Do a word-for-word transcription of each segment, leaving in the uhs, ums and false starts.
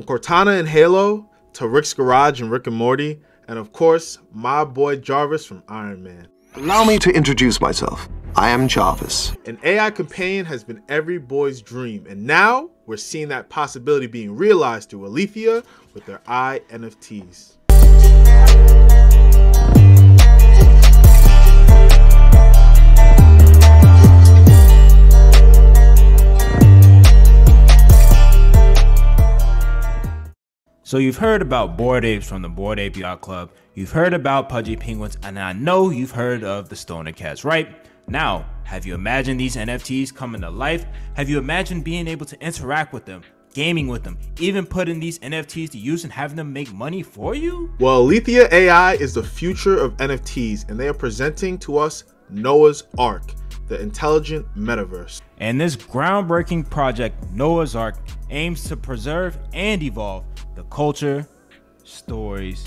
From Cortana and Halo to Rick's Garage and Rick and Morty, and of course, my boy Jarvis from Iron Man. Allow me to introduce myself. I am Jarvis. An A I companion has been every boy's dream, and now we're seeing that possibility being realized through Alethea with their i N F Ts. So you've heard about Bored Apes from the Bored Ape Yacht Club, you've heard about Pudgy Penguins, and I know you've heard of the Stoner Cats, right? Now, have you imagined these N F Ts coming to life? Have you imagined being able to interact with them, gaming with them, even putting these N F Ts to use and having them make money for you? Well, Alethea A I is the future of N F Ts, and they are presenting to us Noah's Ark, the intelligent metaverse. And this groundbreaking project, Noah's Ark, aims to preserve and evolve the culture, stories,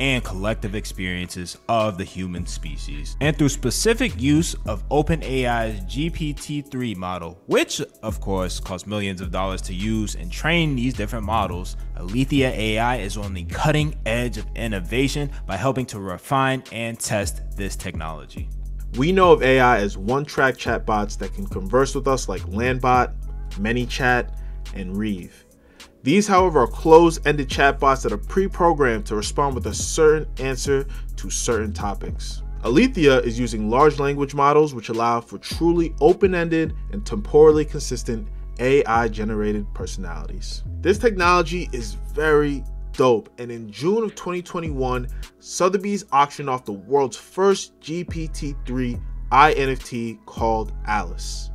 and collective experiences of the human species. And through specific use of OpenAI's G P T three model, which of course costs millions of dollars to use and train these different models, Alethea A I is on the cutting edge of innovation by helping to refine and test this technology. We know of A I as one-track chatbots that can converse with us like Landbot, ManyChat, and Reeve. These, however, are closed-ended chatbots that are pre-programmed to respond with a certain answer to certain topics. Alethea is using large language models which allow for truly open-ended and temporally consistent A I-generated personalities. This technology is very dope, and in June of twenty twenty-one, Sotheby's auctioned off the world's first G P T three i N F T called Alice.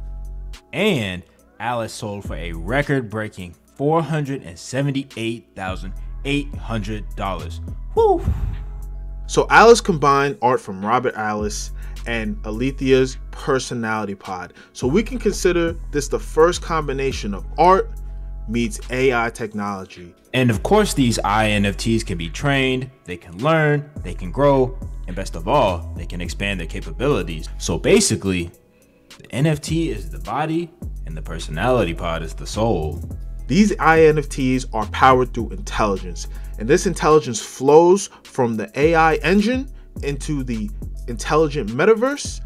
And Alice sold for a record-breaking four hundred seventy-eight thousand eight hundred dollars. Woo! So Alice combined art from Robert Alice and Alethea's personality pod. So we can consider this the first combination of art meets A I technology. And of course, these i N F Ts can be trained, they can learn, they can grow, and best of all, they can expand their capabilities. So basically, the N F T is the body and the personality pod is the soul. These i N F Ts are powered through intelligence, and this intelligence flows from the A I engine into the intelligent metaverse,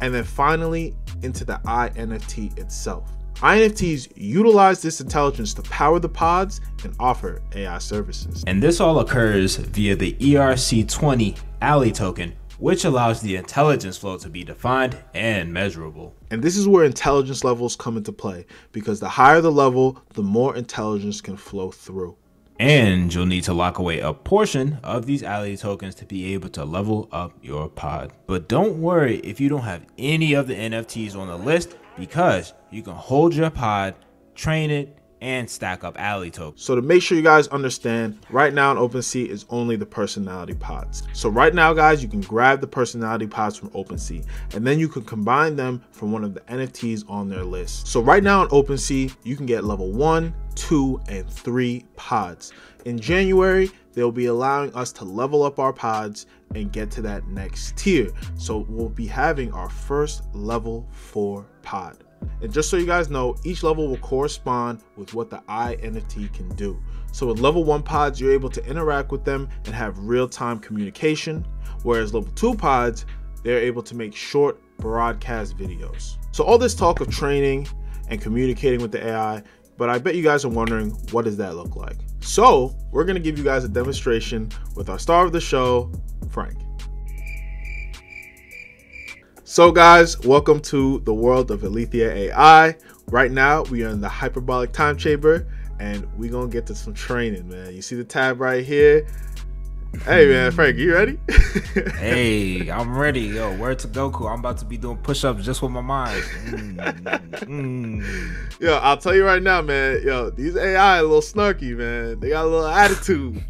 and then finally into the i N F T itself. i N F Ts utilize this intelligence to power the pods and offer A I services. And this all occurs via the E R C twenty Alley token, which allows the intelligence flow to be defined and measurable. And this is where intelligence levels come into play, because the higher the level, the more intelligence can flow through. And you'll need to lock away a portion of these A L I tokens to be able to level up your pod. But don't worry if you don't have any of the N F Ts on the list, because you can hold your pod, train it, and stack up A L I tokens. So to make sure you guys understand, right now in OpenSea is only the personality pods. So right now, guys, you can grab the personality pods from OpenSea, and then you can combine them from one of the N F Ts on their list. So right now in OpenSea, you can get level one, two, and three pods. In January, they'll be allowing us to level up our pods and get to that next tier. So we'll be having our first level four pod. And just so you guys know, each level will correspond with what the i N F T can do. So with level one pods, you're able to interact with them and have real-time communication, whereas level two pods, they're able to make short broadcast videos. So all this talk of training and communicating with the A I, but I bet you guys are wondering, what does that look like? So we're gonna give you guys a demonstration with our star of the show, Frank. So guys, welcome to the world of Alethea A I. Right now, we are in the hyperbolic time chamber, and we're gonna get to some training, man. You see the tab right here? Hey man, Frank, you ready? Hey, I'm ready. Yo, word to Goku. I'm about to be doing push-ups just with my mind. Mm, mm. Yo, I'll tell you right now, man. Yo, these A I a little snarky, man. They got a little attitude.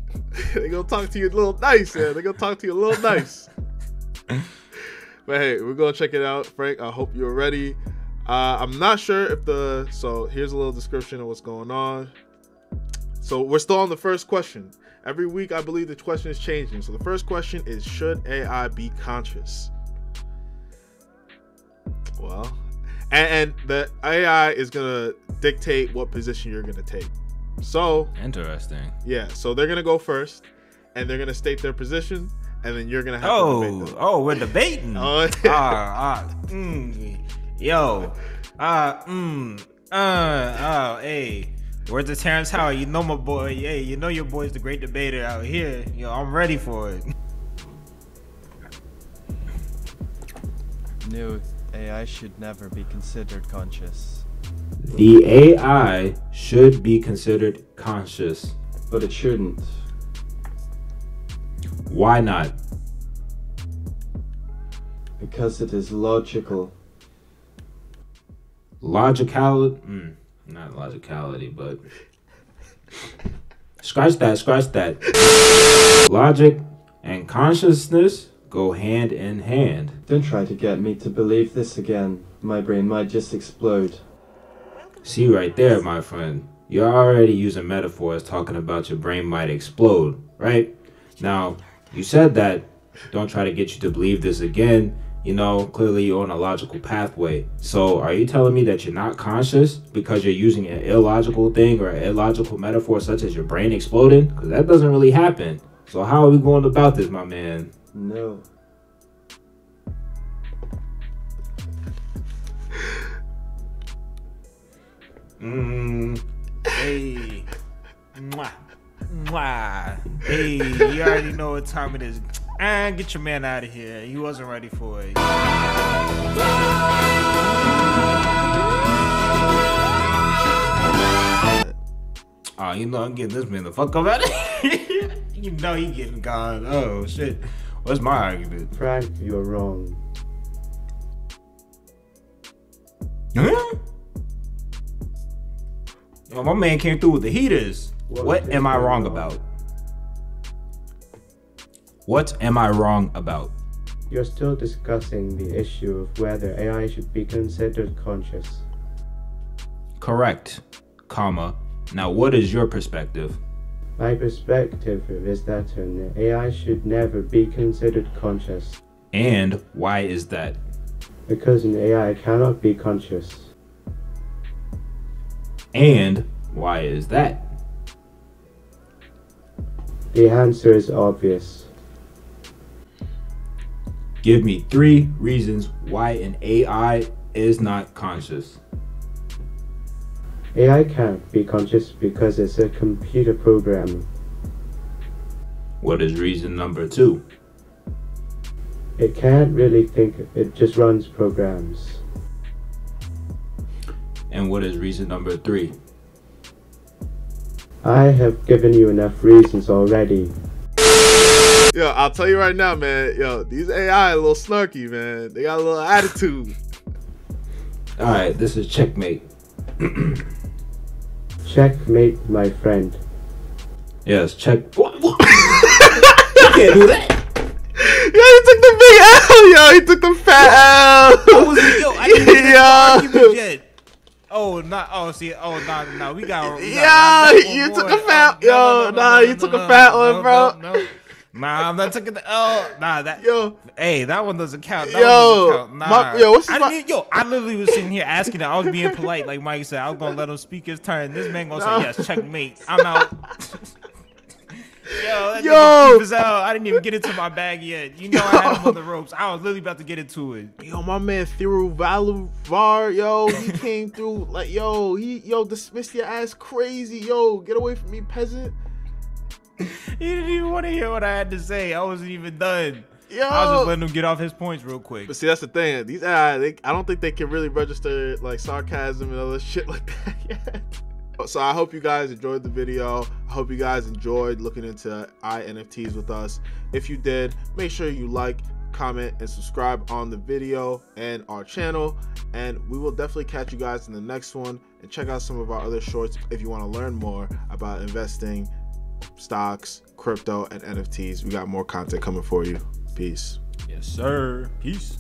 They gonna talk to you a little nice, man. They gonna talk to you a little nice. But hey, we're gonna check it out, Frank. I hope you're ready. Uh, I'm not sure if the so here's a little description of what's going on. So we're still on the first question. Every week, I believe the question is changing. So the first question is, should A I be conscious? Well, and, and the A I is gonna dictate what position you're gonna take. So interesting. Yeah. So they're gonna go first, and they're gonna state their position, and then you're gonna have oh, to debate them. Oh, we're debating. Oh, yeah. uh, uh, mm, yo, uh, mm, uh, uh, hey. Where's the Terrence Howard? You know my boy. Hey, you know your boy's the great debater out here. Yo, I'm ready for it. New A I should never be considered conscious. The A I should be considered conscious. But it shouldn't. Why not? Because it is logical. Logical? Mm. Not logicality, but scratch that, scratch that. Logic and consciousness go hand in hand. Don't try to get me to believe this again. My brain might just explode. See right there, my friend. You're already using metaphors talking about your brain might explode, right? Now, you said that, don't try to get you to believe this again. You know, clearly you're on a logical pathway. So are you telling me that you're not conscious because you're using an illogical thing or an illogical metaphor such as your brain exploding? Because that doesn't really happen. So how are we going about this, my man? No. Mmm. Hey. Mwah. Mwah. Hey, you already know what time it is. And get your man out of here. He wasn't ready for it. Oh, you know I'm getting this man the fuck up out of here. You know he getting gone. Oh shit. What's my argument? Frank, you're wrong. Huh? Well, my man came through with the heaters. What, what am I wrong about? What am I wrong about? You're still discussing the issue of whether A I should be considered conscious. Correct, comma. Now what is your perspective? My perspective is that an A I should never be considered conscious. And why is that? Because an A I cannot be conscious. And why is that? The answer is obvious. Give me three reasons why an A I is not conscious. A I can't be conscious because it's a computer program. What is reason number two? It can't really think, it just runs programs. And what is reason number three? I have given you enough reasons already. Yo, I'll tell you right now, man. Yo, these A I a little snarky, man. They got a little attitude. All right, this is checkmate. Checkmate, my friend. Yes, check. What? What? You can't do that. Yo, he took the big L. Yo, he took the fat L. Oh, yo, I didn't even get. Oh, not. Oh, see. Oh, no, no. We got. We got yo, you took a fat. Yo, nah, you took a fat one, bro. No, no. Nah, I'm not taking the L. Nah, that. Yo, hey, that one doesn't count. That yo, one doesn't count. Nah. My, yo, what's I my... didn't, yo, I literally was sitting here asking that. I was being polite, like Mike said. I was gonna let him speak his turn. This man gonna nah. say yes, checkmate. I'm out. Yo, that yo. Was out. I didn't even get into my bag yet. You know yo. I had him on the ropes. I was literally about to get into it. Yo, my man Thiru Valuvar, yo, he came through like yo, he yo dismissed your ass crazy. Yo, get away from me, peasant. He didn't even want to hear what I had to say. I wasn't even done. Yo. I was just letting him get off his points real quick. But see, that's the thing. These A I, they, I don't think they can really register like sarcasm and other shit like that yet. So I hope you guys enjoyed the video. I hope you guys enjoyed looking into i N F Ts with us. If you did, make sure you like, comment, and subscribe on the video and our channel. And we will definitely catch you guys in the next one. And check out some of our other shorts if you want to learn more about investing, stocks, crypto, and N F Ts. We got more content coming for you. Peace. Yes, sir. Peace.